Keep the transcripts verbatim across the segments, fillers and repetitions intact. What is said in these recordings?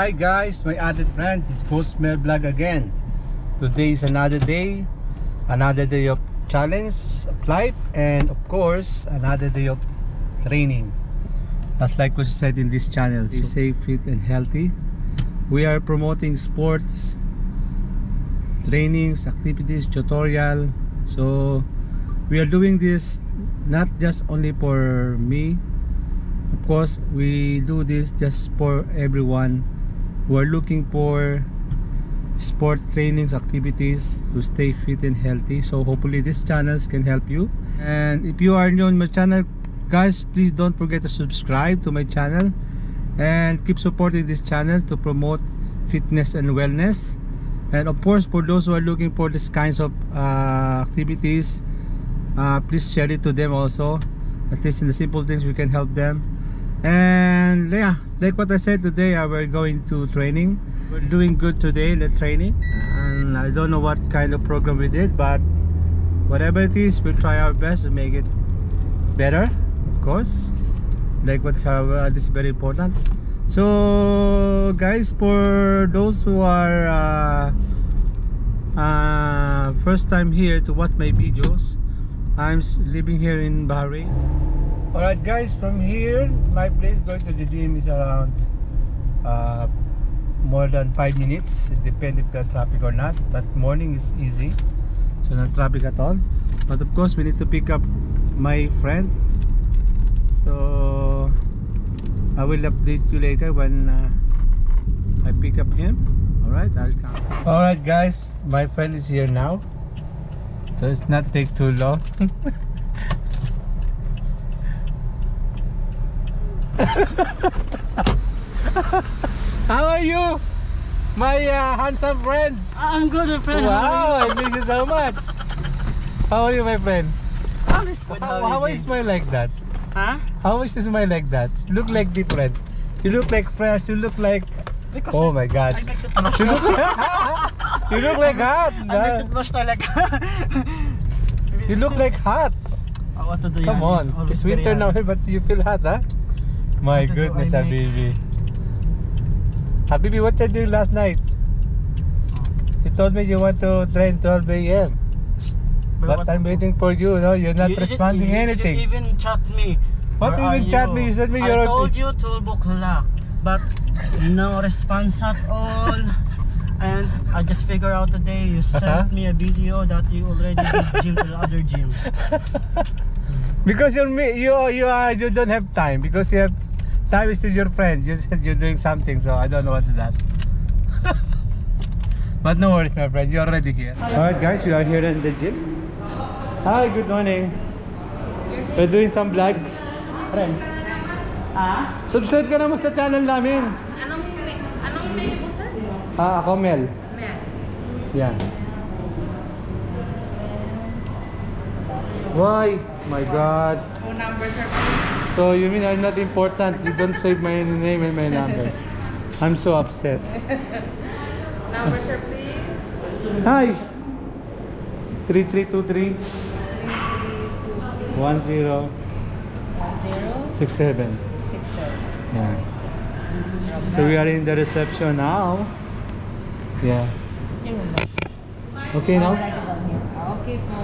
Hi guys, my added friends, it's Kotzmel Vlog again. Today is another day, another day of challenge of life, and of course another day of training. As like we said in this channel, so safe, fit and healthy. We are promoting sports, trainings, activities, tutorial. So we are doing this not just only for me. Of course, we do this just for everyone who are looking for sport trainings, activities to stay fit and healthy. So hopefully these channels can help you. And if you are new on my channel, guys, please don't forget to subscribe to my channel and keep supporting this channel to promote fitness and wellness. And of course, for those who are looking for these kinds of uh, activities, uh, please share it to them also. At least in the simple things we can help them. And yeah, like what I said, today uh, we're going to training. We're doing good today in the training, and I don't know what kind of program we did, but whatever it is, we'll try our best to make it better, of course. Like what's uh, this is very important. So guys, for those who are uh, uh, first time here to watch my videos, I'm living here in Bahrain. Alright guys, from here, my place going to the gym is around uh, more than five minutes. It depends if there's traffic or not, but morning is easy, so not traffic at all. But of course, we need to pick up my friend, so I will update you later when uh, I pick up him. Alright, I'll come. Alright guys, my friend is here now, so it's not take too long. How are you, my uh, handsome friend? I'm good, friend. Wow, I miss you so much. How are you, my friend? I'm good. How, how is my like that? Huh? How is my like that? Look like different. You look like fresh. You look like. Because oh my God. I like the you look like. You look like hot. I like to blush talaga. You look like hot. I want to do Come yan. on. Always it's winter now, but you feel hot, huh? My goodness, Habibi. Habibi, what did you do last night? You told me you want to train twelve A M But, but I'm waiting for you. No, you're not you responding didn't, anything. You didn't even chat me. What Where even chat you? me? You said me. I you're told you twelve o'clock, but no response at all. And I just figured out today you sent uh -huh. me a video that you already did gym to the other gym. Because you're me, you you are you don't have time, because you have time is to your friend. You said you're doing something, so I don't know what's that. But no worries, my friend. You're already here. All right, guys, we are here in the gym. Hi, good morning. We're doing some vlog, friends. Ah? Subscribe ka naman sa channel namin. Anong anong name mo? Ah, ako Mel. Mel. Yan. Why? My God. Oh, numbers are important. So you mean I'm not important? You don't save my name and my number. I'm so upset. Numbers are please. Hi. Three three two three. One zero. One zero. Six seven. Six seven. Yeah. So we are in the reception now. Yeah. Okay now? Okay po.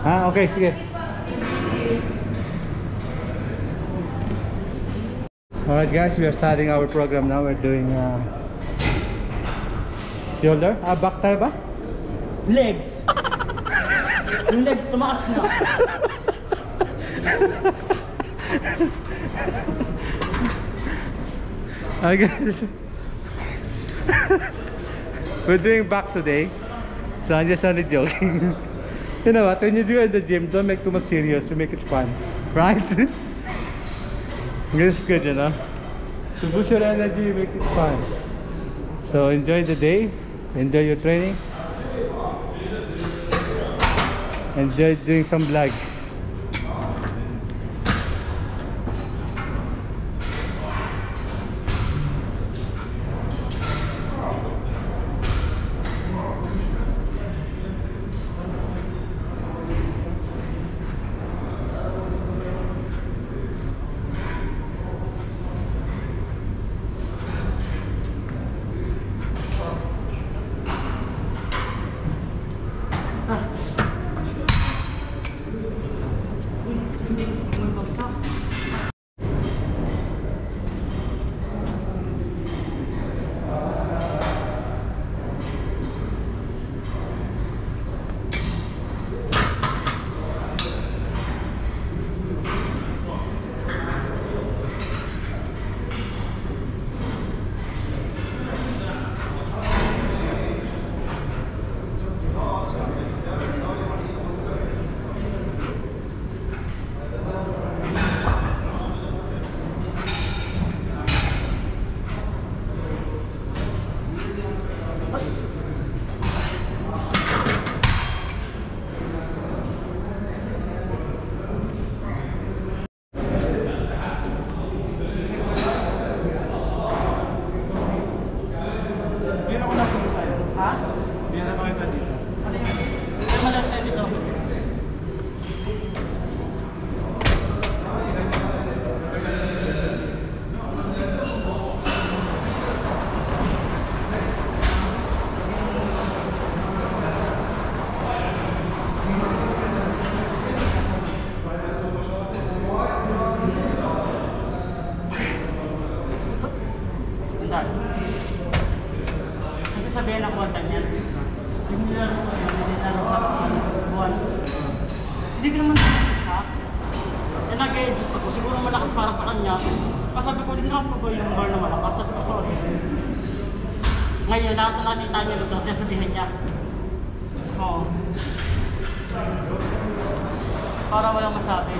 Ah, okay, sige. Alright guys, we are starting our program now. We're doing uh, shoulder. Ah, back tayo ba? Legs. Yung legs, tumaas na. I guess we're doing back today, so I'm just only joking. You know what, when you do it at the gym, don't make too much serious, you make it fun, right? It's good, you know, to boost your energy, you make it fun. So enjoy the day, enjoy your training, enjoy doing some vlog. Ha? Meron mga iba dito. Ano yun? Meron mga last time dito. Sabihin ako ang tanyan. Yung nilaro ko yun, nilaro ko ang buwan. Hindi ko naman nag-isa. Eh, nag-e-edit ako. Siguro malakas para sa kanya. Kasabi ko, dinrap ko ba yung bar na malakas? Sabi ko, sorry. Ngayon, lahat na natita niya doon. Sasabihin niya. Oo. Para walang masabi.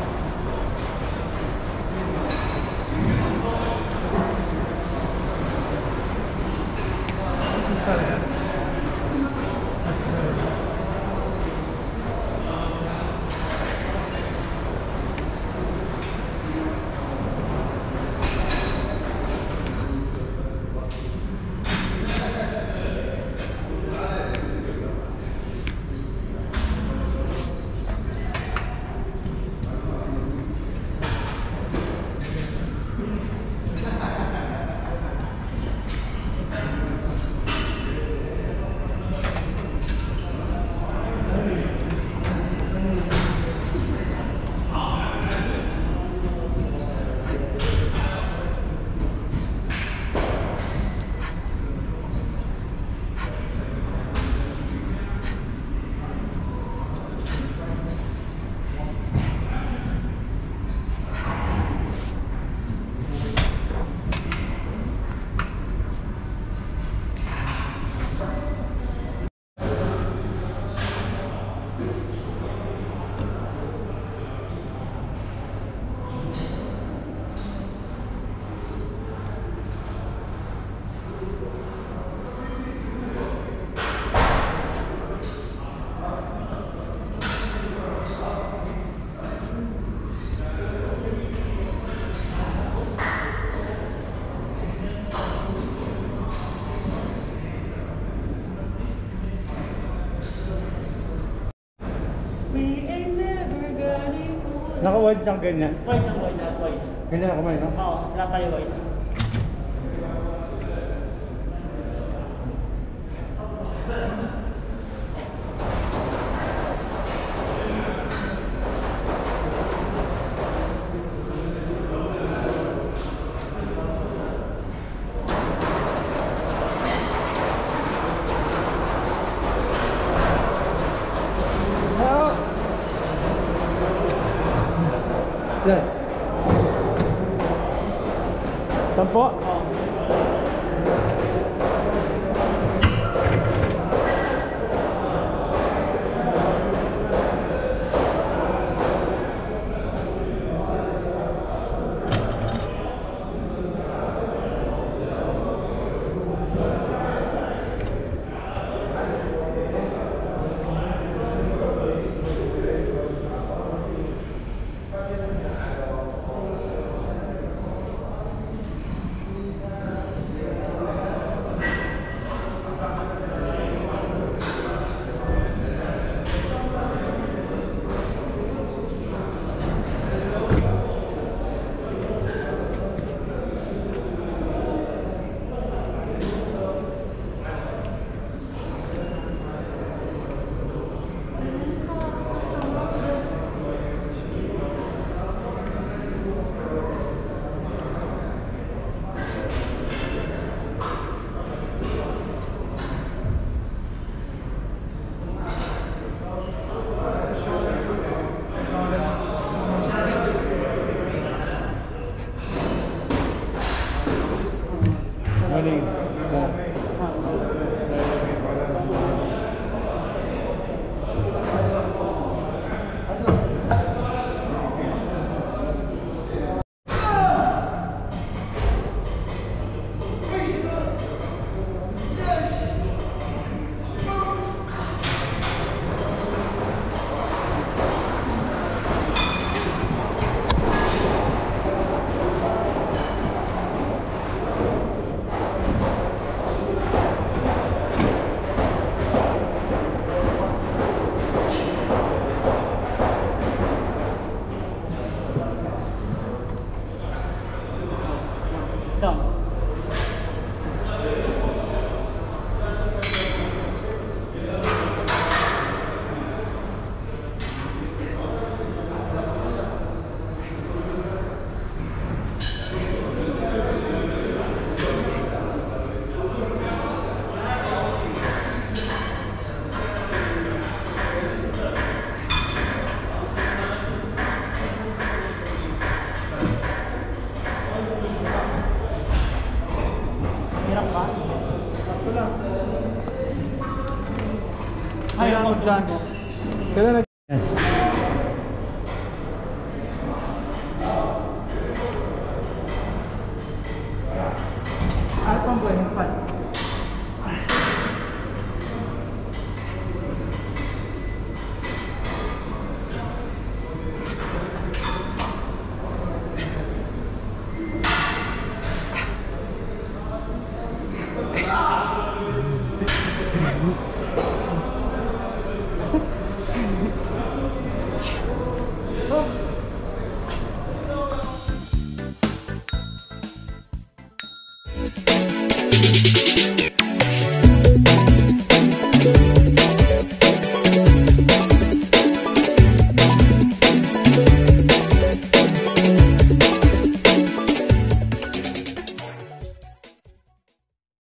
Naka-wide lang ganyan? Wide lang, wide lang, wide. Ganyan na kamay, no? Oo, wala tayo wide. Sampo? Oo. Hi, I'm done. Mm-hmm.